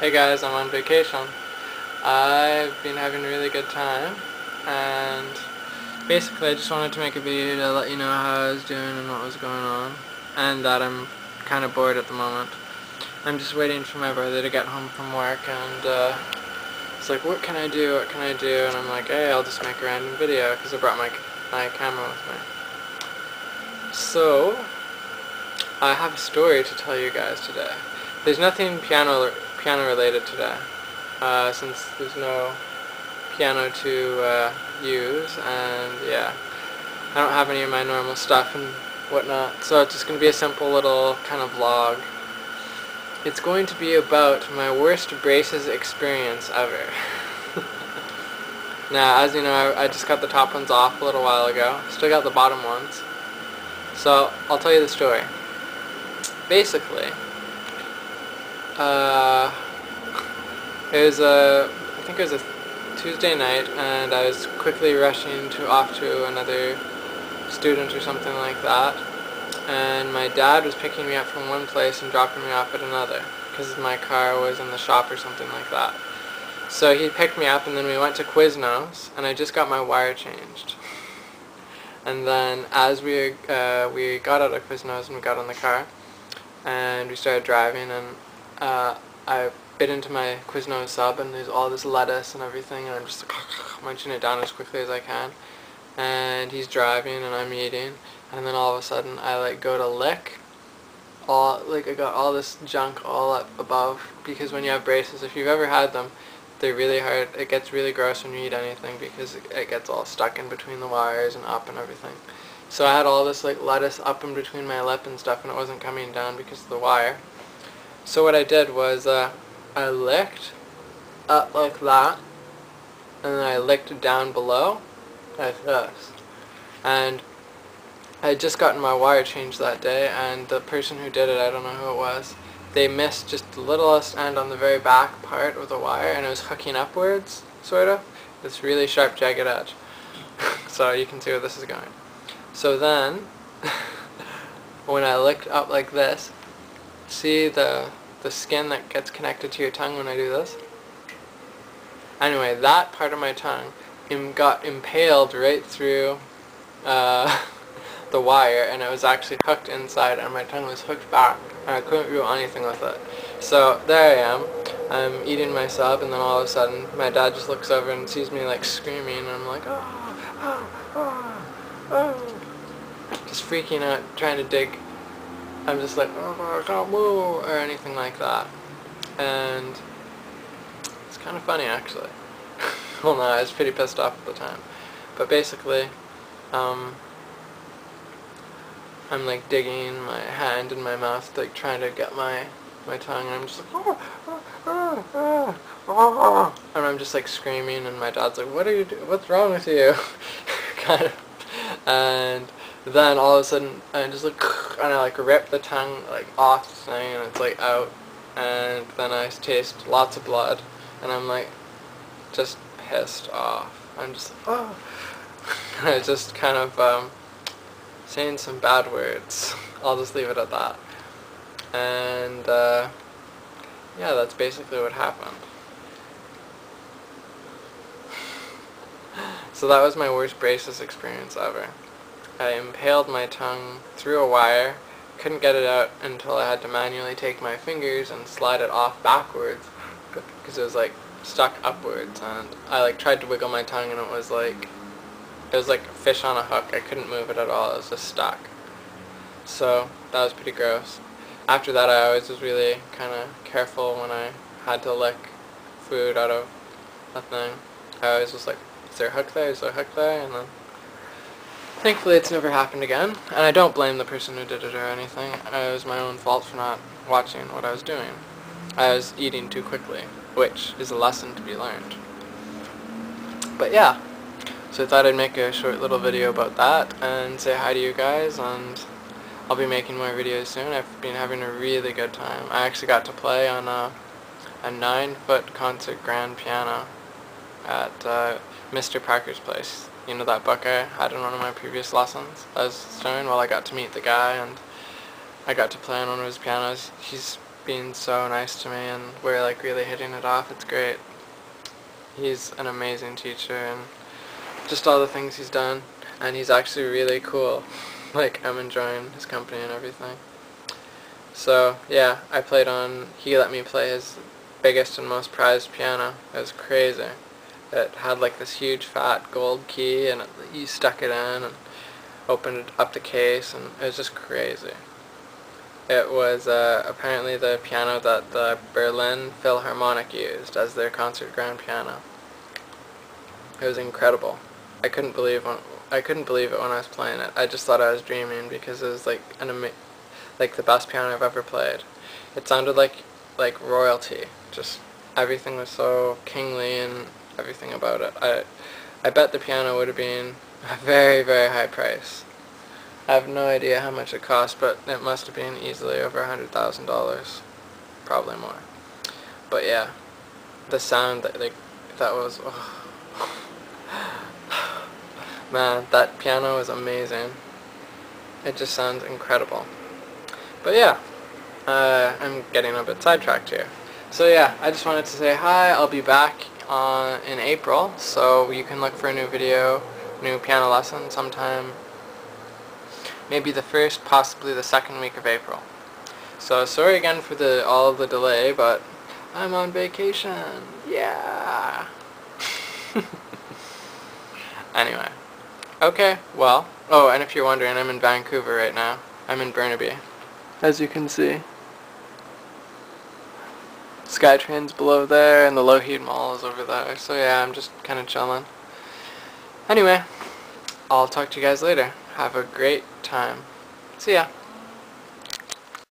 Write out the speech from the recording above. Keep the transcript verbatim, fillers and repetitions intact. Hey guys, I'm on vacation. I've been having a really good time, and basically I just wanted to make a video to let you know how I was doing and what was going on, and that I'm kind of bored at the moment. I'm just waiting for my brother to get home from work, and uh, it's like, what can I do, what can I do, and I'm like, hey, I'll just make a random video, because I brought my, my camera with me. So, I have a story to tell you guys today. There's nothing piano piano related today, uh, since there's no piano to uh, use, and yeah, I don't have any of my normal stuff and whatnot, so it's just going to be a simple little kind of vlog. It's going to be about my worst braces experience ever. Now, as you know, I, I just got the top ones off a little while ago. Still got the bottom ones, so I'll tell you the story. Basically, uh, it was a, I think it was a Tuesday night, and I was quickly rushing to off to another student or something like that, and my dad was picking me up from one place and dropping me off at another, because my car was in the shop or something like that. So he picked me up, and then we went to Quiznos, and I just got my wire changed. And then as we, uh, we got out of Quiznos and we got in the car, and we started driving, and uh, I bit into my Quiznos sub, and there's all this lettuce and everything, and I'm just like, munching it down as quickly as I can, and he's driving and I'm eating, and then all of a sudden I like go to lick all, like I got all this junk all up above, because when you have braces, if you've ever had them, they're really hard, it gets really gross when you eat anything, because it, it gets all stuck in between the wires and up and everything. So I had all this like lettuce up in between my lip and stuff, and it wasn't coming down because of the wire. So what I did was uh, I licked up like that, and then I licked down below like this. And I had just gotten my wire changed that day, and the person who did it, I don't know who it was, they missed just the littlest end on the very back part of the wire, and it was hooking upwards, sort of, this really sharp jagged edge. So you can see where this is going. So then, when I licked up like this, see the the skin that gets connected to your tongue when I do this? Anyway, that part of my tongue im got impaled right through uh, the wire, and it was actually hooked inside, and my tongue was hooked back, and I couldn't do anything with it. So there I am, I'm eating my sub, and then all of a sudden my dad just looks over and sees me like screaming, and I'm like, oh, oh, oh, oh. Just freaking out, trying to dig. I'm just like, oh, I can't move, or anything like that. And it's kind of funny, actually. Well, no, I was pretty pissed off at the time. But basically, um, I'm like digging my hand in my mouth, like trying to get my, my tongue, and I'm just like, oh, oh, oh, oh, oh. And I'm just like screaming, and my dad's like, what are you do? What's wrong with you? Kind of. And then all of a sudden I just like, and I like rip the tongue like off the thing, and it's like out, and then I taste lots of blood, and I'm like just pissed off. I'm just like, oh, and I just kind of um, saying some bad words. I'll just leave it at that. And uh, yeah, that's basically what happened. So that was my worst braces experience ever. I impaled my tongue through a wire, couldn't get it out until I had to manually take my fingers and slide it off backwards, because it was like stuck upwards, and I like tried to wiggle my tongue, and it was like, it was like a fish on a hook. I couldn't move it at all, it was just stuck. So that was pretty gross. After that, I always was really kind of careful when I had to lick food out of a thing. I always was like, is there a hook there? Is there a hook there? And then, thankfully, it's never happened again. And I don't blame the person who did it or anything. It was my own fault for not watching what I was doing. I was eating too quickly, which is a lesson to be learned. But yeah, so I thought I'd make a short little video about that and say hi to you guys. And I'll be making more videos soon. I've been having a really good time. I actually got to play on a, a nine-foot concert grand piano at uh, Mister Parker's place. You know, that book I had in one of my previous lessons. I was starting, well, I got to meet the guy, and I got to play on one of his pianos. He's being so nice to me, and we're like really hitting it off. It's great. He's an amazing teacher, and just all the things he's done, and he's actually really cool. Like, I'm enjoying his company and everything. So yeah, I played on, he let me play his biggest and most prized piano. It was crazy. It had like this huge fat gold key, and it, you stuck it in and opened up the case, and it was just crazy. It was uh, apparently the piano that the Berlin Philharmonic used as their concert grand piano. It was incredible. I couldn't believe when, I couldn't believe it when I was playing it. I just thought I was dreaming, because it was like an ama like the best piano I've ever played. It sounded like like royalty. Just everything was so kingly and everything about it. I I bet the piano would have been a very, very high price. I have no idea how much it cost, but it must have been easily over a hundred thousand dollars, probably more. But yeah, the sound that like that was, oh. Man, that piano is amazing. It just sounds incredible. But yeah, uh, I'm getting a bit sidetracked here. So yeah, I just wanted to say hi. I'll be back uh, in April, so you can look for a new video. New piano lesson sometime, maybe the first, possibly the second week of April. So sorry again for the all the delay, but I'm on vacation. Yeah. Anyway, okay. Well, oh, and if you're wondering, I'm in Vancouver right now. I'm in Burnaby, as you can see. SkyTrain's below there, and the Lougheed Mall is over there. So yeah, I'm just kind of chilling. Anyway, I'll talk to you guys later. Have a great time. See ya.